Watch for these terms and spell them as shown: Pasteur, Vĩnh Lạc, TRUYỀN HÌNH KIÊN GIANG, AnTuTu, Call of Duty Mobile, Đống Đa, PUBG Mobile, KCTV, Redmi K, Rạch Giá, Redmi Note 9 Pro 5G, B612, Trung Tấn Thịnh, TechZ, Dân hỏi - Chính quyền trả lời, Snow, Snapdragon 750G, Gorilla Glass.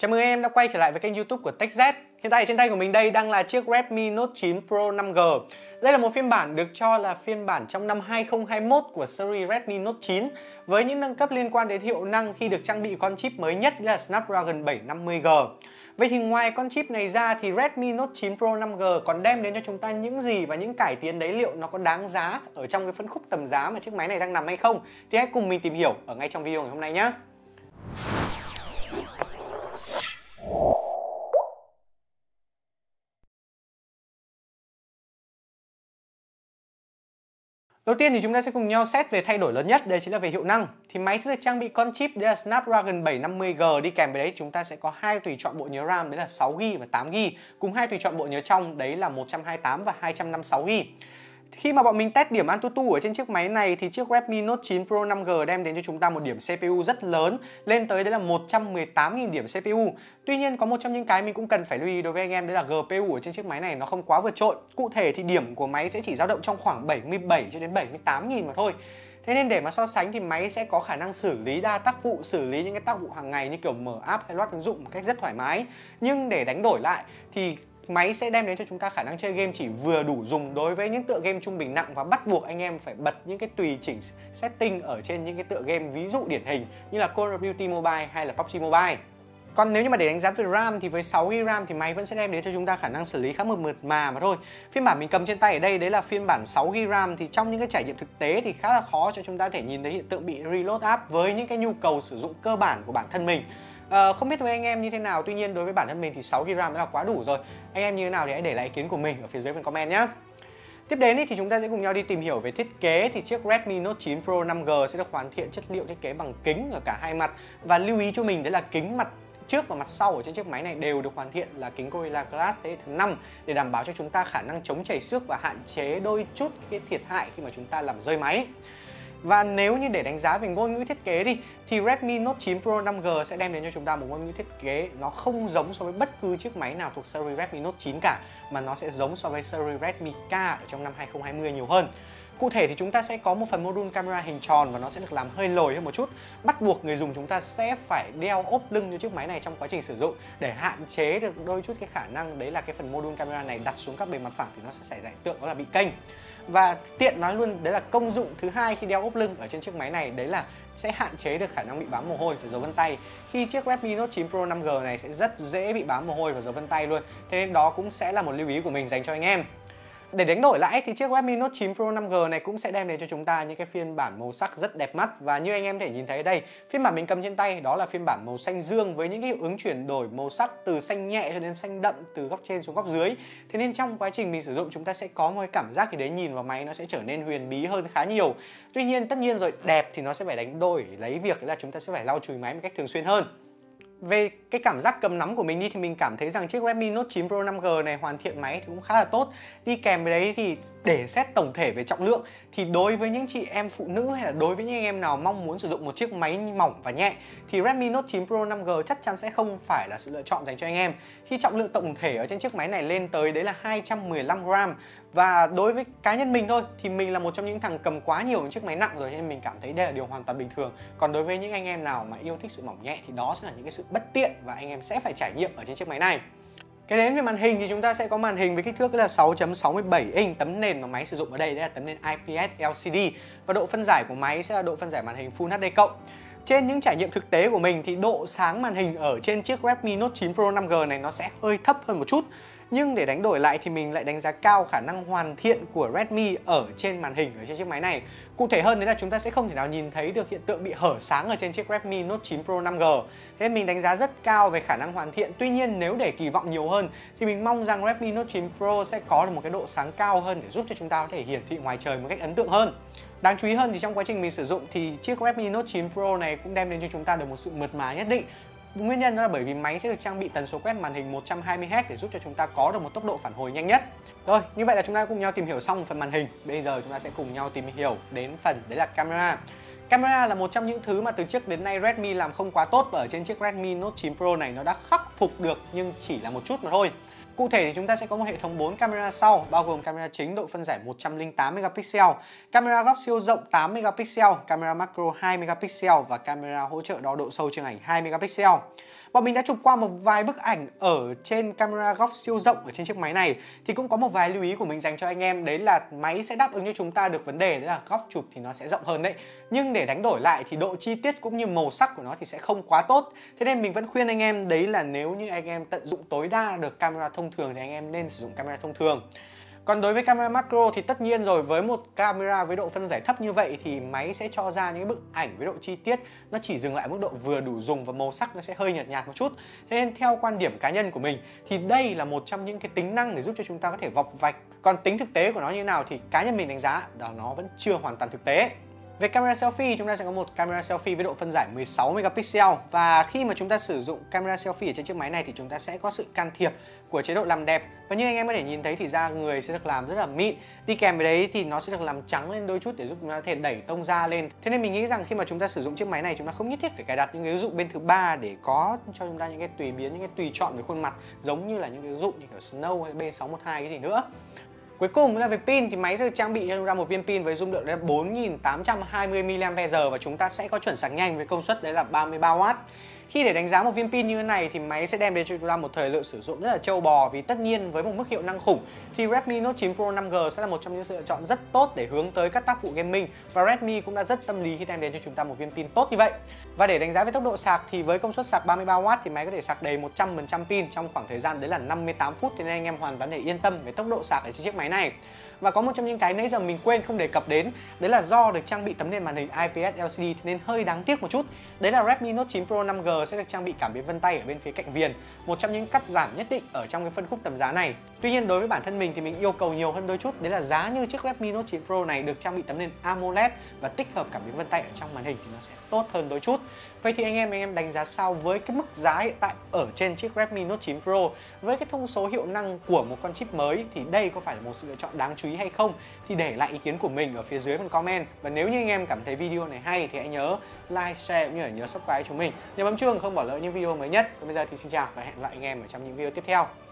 Chào mừng em đã quay trở lại với kênh YouTube của TechZ. Hiện tại trên tay của mình đây đang là chiếc Redmi Note 9 Pro 5G. Đây là một phiên bản được cho là phiên bản trong năm 2021 của series Redmi Note 9 với những nâng cấp liên quan đến hiệu năng khi được trang bị con chip mới nhất là Snapdragon 750G. Vậy thì ngoài con chip này ra thì Redmi Note 9 Pro 5G còn đem đến cho chúng ta những gì và những cải tiến đấy liệu nó có đáng giá ở trong cái phân khúc tầm giá mà chiếc máy này đang nằm hay không? Thì hãy cùng mình tìm hiểu ở ngay trong video ngày hôm nay nhé. Đầu tiên thì chúng ta sẽ cùng nhau xét về thay đổi lớn nhất, đây chính là về hiệu năng. Thì máy sẽ được trang bị con chip đấy là Snapdragon 750G, đi kèm với đấy chúng ta sẽ có hai tùy chọn bộ nhớ RAM đấy là 6GB và 8GB, cùng hai tùy chọn bộ nhớ trong đấy là 128 và 256GB. Khi mà bọn mình test điểm AnTuTu ở trên chiếc máy này thì chiếc Redmi Note 9 Pro 5G đem đến cho chúng ta một điểm CPU rất lớn, lên tới đấy là 118.000 điểm CPU. Tuy nhiên có một trong những cái mình cũng cần phải lưu ý đối với anh em đấy là GPU ở trên chiếc máy này nó không quá vượt trội. Cụ thể thì điểm của máy sẽ chỉ dao động trong khoảng 77 cho đến 78.000 mà thôi. Thế nên để mà so sánh thì máy sẽ có khả năng xử lý đa tác vụ, xử lý những cái tác vụ hàng ngày như kiểu mở app hay load ứng dụng một cách rất thoải mái. Nhưng để đánh đổi lại thì máy sẽ đem đến cho chúng ta khả năng chơi game chỉ vừa đủ dùng đối với những tựa game trung bình nặng, và bắt buộc anh em phải bật những cái tùy chỉnh setting ở trên những cái tựa game ví dụ điển hình như là Call of Duty Mobile hay là PUBG Mobile. Còn nếu như mà để đánh giá về RAM thì với 6GB RAM thì máy vẫn sẽ đem đến cho chúng ta khả năng xử lý khá mượt mà thôi. Phiên bản mình cầm trên tay ở đây đấy là phiên bản 6GB RAM, thì trong những cái trải nghiệm thực tế thì khá là khó cho chúng ta thể nhìn thấy hiện tượng bị reload app với những cái nhu cầu sử dụng cơ bản của bản thân mình. Không biết với anh em như thế nào, tuy nhiên đối với bản thân mình thì 6GB RAM là quá đủ rồi. Anh em như thế nào thì hãy để lại ý kiến của mình ở phía dưới phần comment nhé. Tiếp đến thì chúng ta sẽ cùng nhau đi tìm hiểu về thiết kế. Thì chiếc Redmi Note 9 Pro 5G sẽ được hoàn thiện chất liệu thiết kế bằng kính ở cả hai mặt. Và lưu ý cho mình đấy là kính mặt trước và mặt sau ở trên chiếc máy này đều được hoàn thiện là kính Gorilla Glass thế hệ thứ 5 để đảm bảo cho chúng ta khả năng chống chảy xước và hạn chế đôi chút cái thiệt hại khi mà chúng ta làm rơi máy. Và nếu như để đánh giá về ngôn ngữ thiết kế đi thì Redmi Note 9 Pro 5G sẽ đem đến cho chúng ta một ngôn ngữ thiết kế nó không giống so với bất cứ chiếc máy nào thuộc series Redmi Note 9 cả, mà nó sẽ giống so với series Redmi K ở trong năm 2020 nhiều hơn. Cụ thể thì chúng ta sẽ có một phần module camera hình tròn và nó sẽ được làm hơi lồi hơn một chút, bắt buộc người dùng chúng ta sẽ phải đeo ốp lưng cho chiếc máy này trong quá trình sử dụng để hạn chế được đôi chút cái khả năng đấy là cái phần module camera này đặt xuống các bề mặt phẳng thì nó sẽ xảy ra hiện tượng đó là bị kênh. Và tiện nói luôn đấy là công dụng thứ hai khi đeo ốp lưng ở trên chiếc máy này đấy là sẽ hạn chế được khả năng bị bám mồ hôi và dấu vân tay. Khi chiếc Redmi Note 9 Pro 5G này sẽ rất dễ bị bám mồ hôi và dấu vân tay luôn. Thế nên đó cũng sẽ là một lưu ý của mình dành cho anh em. Để đánh đổi lại thì chiếc Redmi Note 9 Pro 5G này cũng sẽ đem đến cho chúng ta những cái phiên bản màu sắc rất đẹp mắt, và như anh em thể nhìn thấy đây, phiên bản mình cầm trên tay đó là phiên bản màu xanh dương với những cái hiệu ứng chuyển đổi màu sắc từ xanh nhẹ cho đến xanh đậm từ góc trên xuống góc dưới. Thế nên trong quá trình mình sử dụng chúng ta sẽ có một cái cảm giác gì đấy nhìn vào máy nó sẽ trở nên huyền bí hơn khá nhiều. Tuy nhiên tất nhiên rồi, đẹp thì nó sẽ phải đánh đổi lấy việc là chúng ta sẽ phải lau chùi máy một cách thường xuyên hơn. Về cái cảm giác cầm nắm của mình đi thì mình cảm thấy rằng chiếc Redmi Note 9 Pro 5G này hoàn thiện máy thì cũng khá là tốt. Đi kèm với đấy thì để xét tổng thể về trọng lượng thì đối với những chị em phụ nữ hay là đối với những anh em nào mong muốn sử dụng một chiếc máy mỏng và nhẹ thì Redmi Note 9 Pro 5G chắc chắn sẽ không phải là sự lựa chọn dành cho anh em, khi trọng lượng tổng thể ở trên chiếc máy này lên tới đấy là 215g. Và đối với cá nhân mình thôi thì mình là một trong những thằng cầm quá nhiều những chiếc máy nặng rồi nên mình cảm thấy đây là điều hoàn toàn bình thường. Còn đối với những anh em nào mà yêu thích sự mỏng nhẹ thì đó sẽ là những cái sự bất tiện và anh em sẽ phải trải nghiệm ở trên chiếc máy này. Cái đến về màn hình thì chúng ta sẽ có màn hình với kích thước là 6.67 inch, tấm nền mà máy sử dụng ở đây là tấm nền IPS LCD và độ phân giải của máy sẽ là độ phân giải màn hình Full HD+. Trên những trải nghiệm thực tế của mình thì độ sáng màn hình ở trên chiếc Redmi Note 9 Pro 5G này nó sẽ hơi thấp hơn một chút. Nhưng để đánh đổi lại thì mình lại đánh giá cao khả năng hoàn thiện của Redmi ở trên màn hình ở trên chiếc máy này. Cụ thể hơn đấy là chúng ta sẽ không thể nào nhìn thấy được hiện tượng bị hở sáng ở trên chiếc Redmi Note 9 Pro 5G. Thế nên mình đánh giá rất cao về khả năng hoàn thiện. Tuy nhiên nếu để kỳ vọng nhiều hơn thì mình mong rằng Redmi Note 9 Pro sẽ có được một cái độ sáng cao hơn để giúp cho chúng ta có thể hiển thị ngoài trời một cách ấn tượng hơn. Đáng chú ý hơn thì trong quá trình mình sử dụng thì chiếc Redmi Note 9 Pro này cũng đem đến cho chúng ta được một sự mượt mà nhất định. Nguyên nhân đó là bởi vì máy sẽ được trang bị tần số quét màn hình 120Hz để giúp cho chúng ta có được một tốc độ phản hồi nhanh nhất. Rồi, như vậy là chúng ta cùng nhau tìm hiểu xong phần màn hình. Bây giờ chúng ta sẽ cùng nhau tìm hiểu đến phần đấy là camera. Camera là một trong những thứ mà từ trước đến nay Redmi làm không quá tốt, và ở trên chiếc Redmi Note 9 Pro này nó đã khắc phục được nhưng chỉ là một chút mà thôi. Cụ thể thì chúng ta sẽ có một hệ thống 4 camera sau, bao gồm camera chính độ phân giải 108 megapixel, camera góc siêu rộng 8 megapixel, camera macro 2 megapixel và camera hỗ trợ đo độ sâu chụp ảnh 2 megapixel. Bọn mình đã chụp qua một vài bức ảnh ở trên camera góc siêu rộng ở trên chiếc máy này, thì cũng có một vài lưu ý của mình dành cho anh em, đấy là máy sẽ đáp ứng cho chúng ta được vấn đề đấy là góc chụp thì nó sẽ rộng hơn đấy. Nhưng để đánh đổi lại thì độ chi tiết cũng như màu sắc của nó thì sẽ không quá tốt. Thế nên mình vẫn khuyên anh em đấy là nếu như anh em tận dụng tối đa được camera thông thường thì anh em nên sử dụng camera thông thường. Còn đối với camera macro thì tất nhiên rồi, với một camera với độ phân giải thấp như vậy thì máy sẽ cho ra những bức ảnh với độ chi tiết nó chỉ dừng lại mức độ vừa đủ dùng và màu sắc nó sẽ hơi nhợt nhạt một chút. Thế nên theo quan điểm cá nhân của mình thì đây là một trong những cái tính năng để giúp cho chúng ta có thể vọc vạch. Còn tính thực tế của nó như thế nào thì cá nhân mình đánh giá là nó vẫn chưa hoàn toàn thực tế. Về camera selfie, chúng ta sẽ có một camera selfie với độ phân giải 16 megapixel, và khi mà chúng ta sử dụng camera selfie ở trên chiếc máy này thì chúng ta sẽ có sự can thiệp của chế độ làm đẹp, và như anh em có thể nhìn thấy thì da người sẽ được làm rất là mịn, đi kèm với đấy thì nó sẽ được làm trắng lên đôi chút để giúp chúng ta có thể đẩy tông da lên. Thế nên mình nghĩ rằng khi mà chúng ta sử dụng chiếc máy này chúng ta không nhất thiết phải cài đặt những cái ứng dụng bên thứ ba để có cho chúng ta những cái tùy biến, những cái tùy chọn về khuôn mặt giống như là những cái ứng dụng như kiểu Snow hay B612 cái gì nữa. Cuối cùng là về pin thì máy sẽ trang bị cho chúng ta một viên pin với dung lượng là 4820 mAh và chúng ta sẽ có chuẩn sạc nhanh với công suất đấy là 33W. Khi để đánh giá một viên pin như thế này thì máy sẽ đem đến cho chúng ta một thời lượng sử dụng rất là trâu bò, vì tất nhiên với một mức hiệu năng khủng thì Redmi Note 9 Pro 5G sẽ là một trong những sự lựa chọn rất tốt để hướng tới các tác vụ gaming, và Redmi cũng đã rất tâm lý khi đem đến cho chúng ta một viên pin tốt như vậy. Và để đánh giá về tốc độ sạc thì với công suất sạc 33W thì máy có thể sạc đầy 100% pin trong khoảng thời gian đấy là 58 phút, thế nên anh em hoàn toàn để yên tâm về tốc độ sạc ở trên chiếc máy này. Và có một trong những cái nãy giờ mình quên không đề cập đến, đấy là do được trang bị tấm nền màn hình IPS LCD nên hơi đáng tiếc một chút. Đấy là Redmi Note 9 Pro 5G sẽ được trang bị cảm biến vân tay ở bên phía cạnh viền, một trong những cắt giảm nhất định ở trong cái phân khúc tầm giá này. Tuy nhiên đối với bản thân mình thì mình yêu cầu nhiều hơn đôi chút, đấy là giá như chiếc Redmi Note 9 Pro này được trang bị tấm nền AMOLED và tích hợp cảm biến vân tay ở trong màn hình thì nó sẽ tốt hơn đôi chút. Vậy thì anh em đánh giá sao với cái mức giá hiện tại ở trên chiếc Redmi Note 9 Pro với cái thông số hiệu năng của một con chip mới, thì đây có phải là một sự lựa chọn đáng chú ý hay không? Thì để lại ý kiến của mình ở phía dưới phần comment, và nếu như anh em cảm thấy video này hay thì hãy nhớ like, share cũng như là nhớ subscribe cho mình, nhớ bấm chuông không bỏ lỡ những video mới nhất. Còn bây giờ thì xin chào và hẹn gặp lại anh em ở trong những video tiếp theo.